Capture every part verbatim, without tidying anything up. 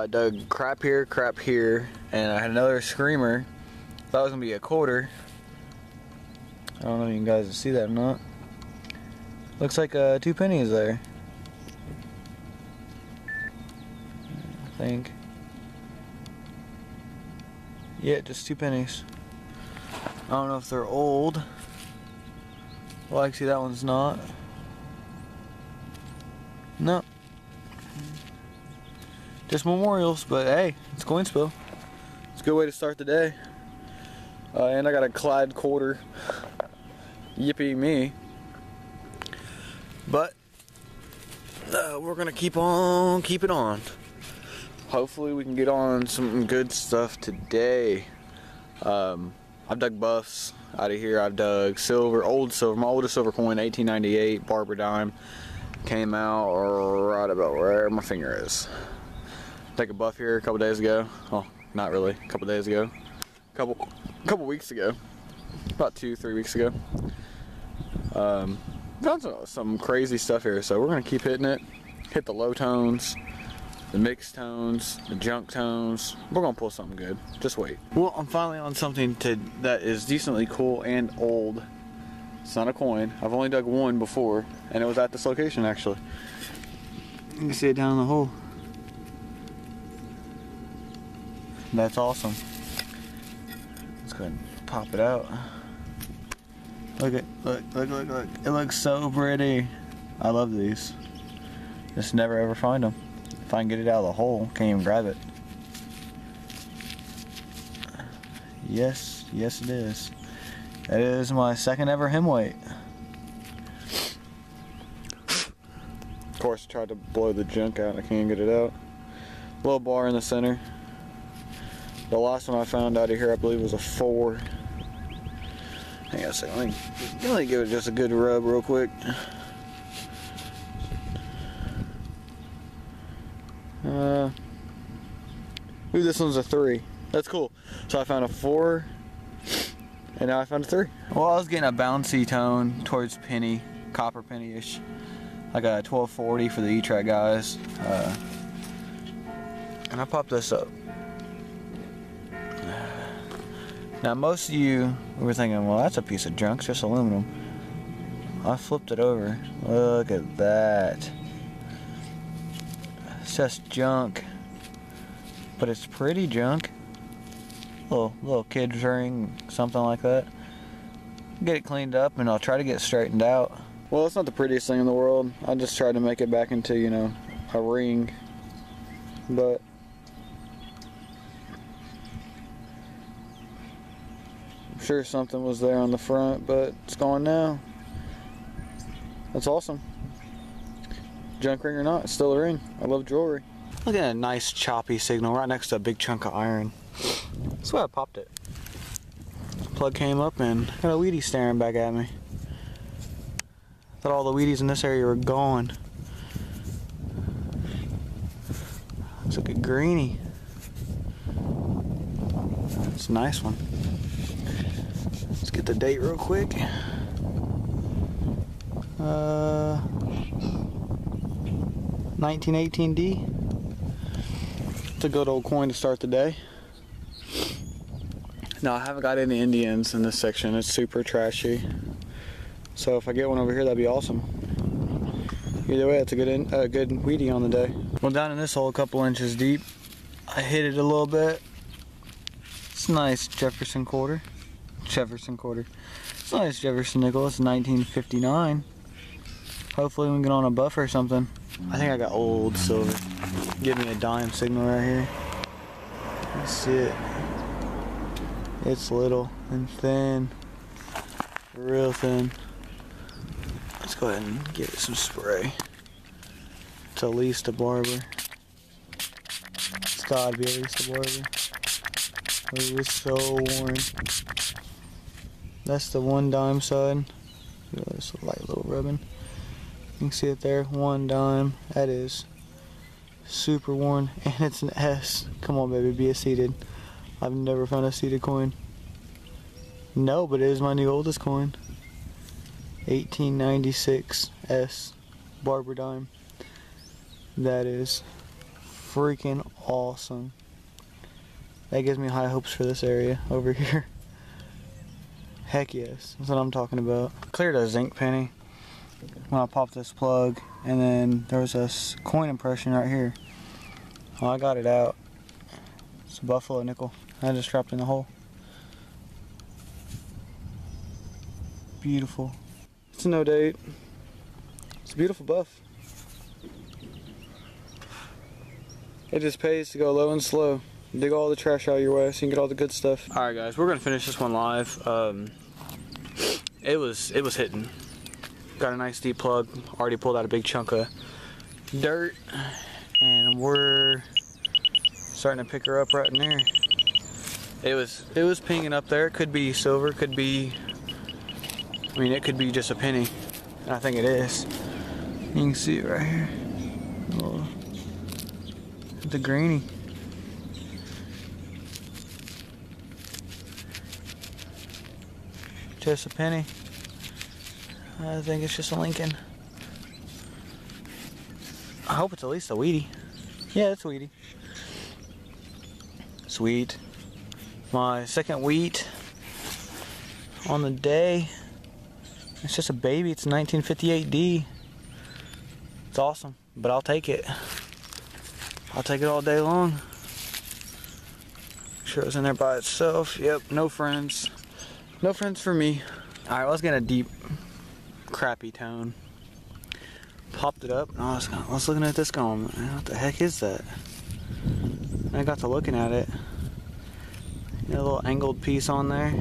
uh, dug crap here, crap here, and I had another screamer. Thought it was gonna be a quarter. I don't know if you guys can see that or not. Looks like uh, two pennies there, I think. Yeah, just two pennies. I don't know if they're old. Well, actually, that one's not. No. Just memorials, but hey, it's coin spill. It's a good way to start the day. Uh, and I got a Clyde quarter. Yippee me. But uh, we're gonna keep on keeping on. Hopefully we can get on some good stuff today. Um, I've dug buffs out of here. I've dug silver, old silver. My oldest silver coin, eighteen ninety-eight Barber dime, came out right about where my finger is. Take a buff here a couple days ago. Oh, not really. A couple days ago. A couple, couple weeks ago. About two, three weeks ago. Um, found some, some crazy stuff here, so we're gonna keep hitting it. Hit the low tones, the mixed tones, the junk tones. We're gonna pull something good. Just wait. Well, I'm finally on something to, that is decently cool and old. It's not a coin. I've only dug one before, and it was at this location actually. You can see it down in the hole. That's awesome. Let's go ahead and pop it out. Look at, look, look, look, look. It looks so pretty. I love these. Just never ever find them. If I can get it out of the hole, can't even grab it. Yes, yes it is. That is my second ever hem weight. Of course, I tried to blow the junk out. I can't get it out. Little bar in the center. The last one I found out of here, I believe, was a four. Hang on a second. Let me, let me give it just a good rub real quick. Uh, ooh, this one's a three. That's cool. So I found a four, and now I found a three. Well, I was getting a bouncy tone towards penny, copper penny-ish. I got a twelve forty for the E-Track guys. Uh, and I popped this up. Now most of you were thinking, well, that's a piece of junk, it's just aluminum. I flipped it over. Look at that. It's just junk. But it's pretty junk. Little, little kid's ring, something like that. Get it cleaned up and I'll try to get straightened out. Well, it's not the prettiest thing in the world. I just tried to make it back into, you know, a ring. But sure something was there on the front, but it's gone now. That's awesome. Junk ring or not, it's still a ring. I love jewelry. Look at a nice choppy signal right next to a big chunk of iron. That's why I popped it. Plug came up and got a Wheatie staring back at me. Thought all the Wheaties in this area were gone. Looks like a greenie. It's a nice one. Let's get the date real quick. Uh, nineteen eighteen D. It's a good old coin to start the day. Now I haven't got any Indians in this section. It's super trashy. So if I get one over here, that'd be awesome. Either way, it's a good in, uh, good Wheatie on the day. Well, down in this hole, a couple inches deep, I hit it a little bit. It's a nice Jefferson quarter. Jefferson quarter. It's a nice Jefferson nickel. It's nineteen fifty-nine. Hopefully we can get on a buff or something. I think I got old silver. Give me a dime signal right here. Let's see it. It's little and thin. Real thin. Let's go ahead and give it some spray. It's at least a barber. It's gotta be at least a barber. It was so worn. That's the one dime side. It's a light little rubbing. You can see it there. One dime. That is super worn. And it's an S. Come on, baby. Be a seated. I've never found a seated coin. No, but it is my new oldest coin. eighteen ninety-six S. Barber dime. That is freaking awesome. That gives me high hopes for this area over here. Heck yes, that's what I'm talking about. Cleared a zinc penny when I popped this plug, and then there was this coin impression right here. Well, I got it out. It's a buffalo nickel. I just dropped in the hole. Beautiful. It's a no date. It's a beautiful buff. It just pays to go low and slow. Dig all the trash out of your way so you can get all the good stuff. Alright guys, we're gonna finish this one live. Um, it was it was hitting. Got a nice deep plug. Already pulled out a big chunk of dirt, and we're starting to pick her up right in there. It was it was pinging up there. It could be silver, could be, I mean, it could be just a penny. And I think it is. You can see it right here. Oh, the greenie. Just a penny. I think it's just a Lincoln. I hope it's at least a Wheatie. Yeah, it's a Wheatie. Sweet. My second wheat on the day. It's just a baby. It's a nineteen fifty-eight D. It's awesome, but I'll take it. I'll take it all day long. Make sure it was in there by itself. Yep, no friends. No friends for me. Alright, let's get a deep, crappy tone. Popped it up. No, I was, I was looking at this going, what the heck is that? And I got to looking at it. You know, a little angled piece on there.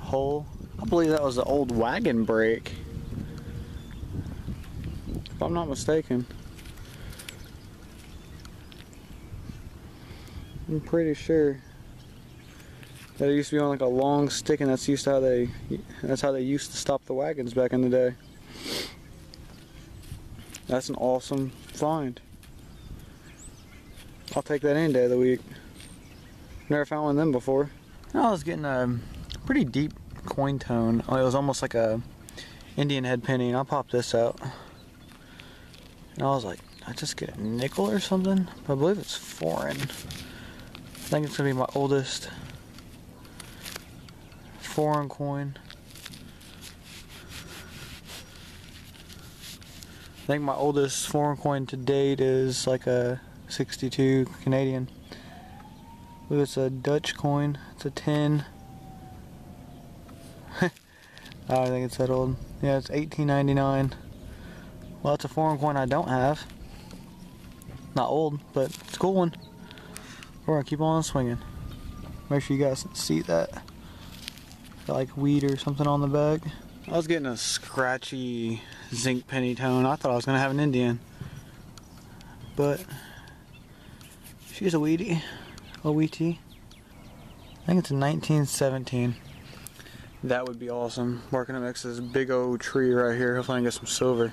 Hole. I believe that was the old wagon brake, if I'm not mistaken. I'm pretty sure that it used to be on like a long stick, and that's used to how they that's how they used to stop the wagons back in the day. That's an awesome find. I'll take that any day of the week. Never found one of them before. I was getting a pretty deep coin tone. It was almost like a Indian head penny, and I popped this out. And I was like, I just get a nickel or something? But I believe it's foreign. I think it's gonna be my oldest foreign coin. I think my oldest foreign coin to date is like a sixty-two Canadian. I believe it's a Dutch coin. It's a ten. I think it's that old. Yeah, it's eighteen ninety-nine. Well, that's a foreign coin I don't have. Not old, but it's a cool one. We're gonna keep on swinging. Make sure you guys see that. Got like weed or something on the back. I was getting a scratchy zinc penny tone. I thought I was gonna have an Indian, but she's a Wheatie. A Wheatie. I think it's a nineteen seventeen. That would be awesome. Working up next to this big old tree right here. Hopefully I can get some silver.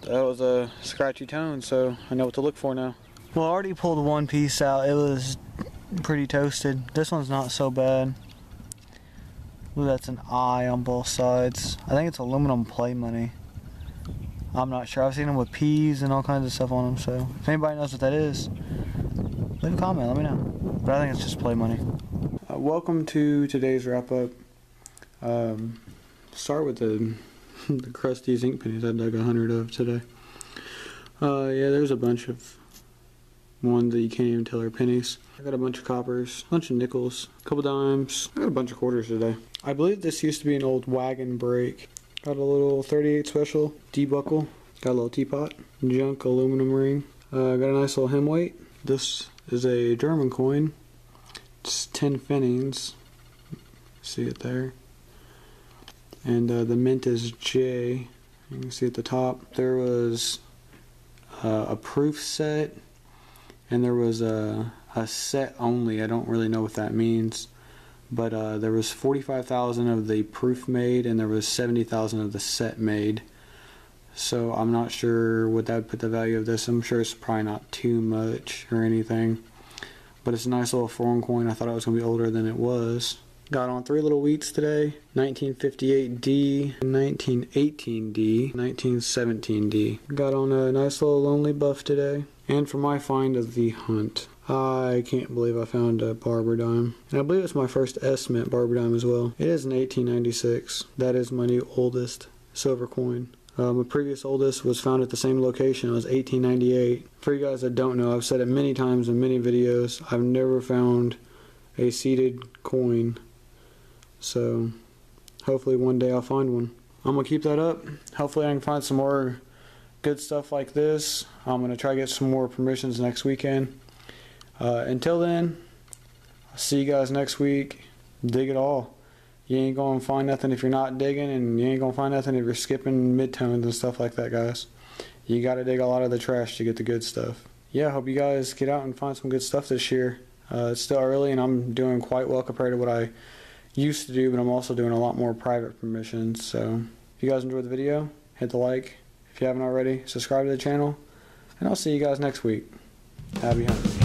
That was a scratchy tone, so I know what to look for now. Well, I already pulled one piece out. It was pretty toasted. This one's not so bad. Ooh, that's an eye on both sides. I think it's aluminum play money. I'm not sure. I've seen them with peas and all kinds of stuff on them, so if anybody knows what that is, leave a comment, let me know. But I think it's just play money. Uh, welcome to today's wrap-up. Um, start with the, the crusty zinc pennies I dug a hundred of today. Uh, yeah, there's a bunch of ones that you can't even tell are pennies. I got a bunch of coppers, a bunch of nickels, a couple dimes. I got a bunch of quarters today. I believe this used to be an old wagon brake. Got a little thirty-eight special, D-buckle. Got a little teapot, junk aluminum ring. Uh, got a nice little hem weight. This is a German coin. It's ten Pfennigs. See it there. And uh, the mint is J. You can see at the top. There was uh, a proof set, and there was a, a set only. I don't really know what that means, but uh, there was forty-five thousand of the proof made, and there was seventy thousand of the set made. So I'm not sure what that would put the value of this. I'm sure it's probably not too much or anything. But it's a nice little foreign coin. I thought it was going to be older than it was. Got on three little wheats today, nineteen fifty-eight D, nineteen eighteen D, nineteen seventeen D. Got on a nice little lonely buff today. And for my find of the hunt, I can't believe I found a barber dime. And I believe it's my first S mint barber dime as well. It is an eighteen ninety-six. That is my new oldest silver coin. Um, my previous oldest was found at the same location. It was eighteen ninety-eight. For you guys that don't know, I've said it many times in many videos, I've never found a seeded coin. So hopefully one day I'll find one. I'm going to keep that up. Hopefully I can find some more good stuff like this. I'm going to try to get some more permissions next weekend. Uh, until then, I'll see you guys next week. Dig it all. You ain't going to find nothing if you're not digging, and you ain't going to find nothing if you're skipping midtones and stuff like that, guys. You got to dig a lot of the trash to get the good stuff. Yeah, I hope you guys get out and find some good stuff this year. Uh, it's still early and I'm doing quite well compared to what I used to do, but I'm also doing a lot more private permissions. So if you guys enjoyed the video, hit the like. If you haven't already, subscribe to the channel, and I'll see you guys next week. Happy hunting.